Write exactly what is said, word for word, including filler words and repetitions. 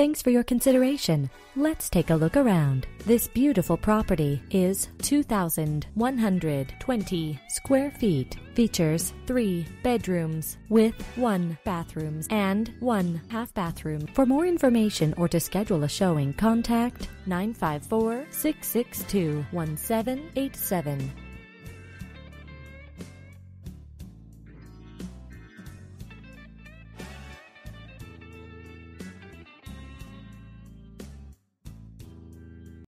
Thanks for your consideration. Let's take a look around. This beautiful property is two thousand one hundred twenty square feet. Features three bedrooms with one bathroom and one half bathroom. For more information or to schedule a showing, contact nine five four, six six two, one seven eight seven.